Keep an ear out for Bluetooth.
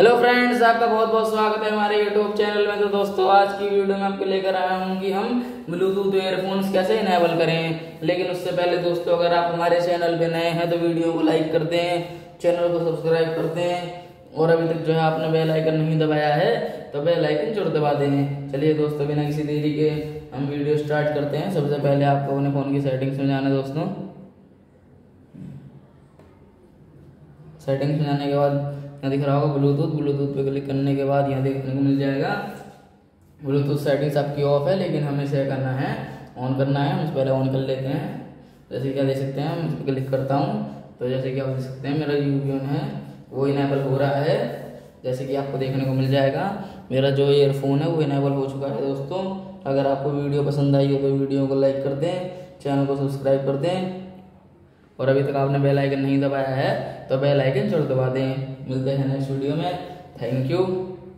Hello friends, आपका बहुत बहुत स्वागत है हमारे यूट्यूब चैनल में। तो दोस्तों, आज की वीडियो में आपको लेकर आया हूँ कि हम ब्लूटूथ एयरफोन्स कैसे इनेबल करें। लेकिन उससे पहले दोस्तों, अगर आप हमारे चैनल पे नए हैं तो वीडियो को लाइक कर दें, चैनल को सब्सक्राइब कर दें, और अभी तक जो है आपने बेल आइकन नहीं दबाया है तो बेल आइकन जरूर दबा दें। चलिए दोस्तों, बिना किसी देरी के हम वीडियो स्टार्ट करते हैं। सबसे पहले आपको अपने फ़ोन की सेटिंग्स में जाना है। दोस्तों, सेटिंग्स में जाने के बाद यहाँ दिख रहा होगा ब्लूटूथ। ब्लूटूथ पे क्लिक करने के बाद यहाँ देखने को मिल जाएगा ब्लूटूथ सेटिंग्स आपकी ऑफ है, लेकिन हमें इसे करना है, ऑन करना है। हम पहले ऑन कर लेते हैं। जैसे क्या देख सकते हैं, हम क्लिक करता हूँ तो जैसे कि आप देख सकते हैं मेरा यूबीन है वो इनेबल हो रहा है। जैसे कि आपको देखने को मिल जाएगा मेरा जो ईयरफोन है वो इनेबल हो चुका है। दोस्तों, अगर आपको वीडियो पसंद आई हो तो वीडियो को लाइक कर दें, चैनल को सब्सक्राइब कर दें, और अभी तक आपने बेल आइकन नहीं दबाया है तो बेल आइकन जरूर दबा दें। मिलते हैं नेक्स्ट वीडियो में। Thank you.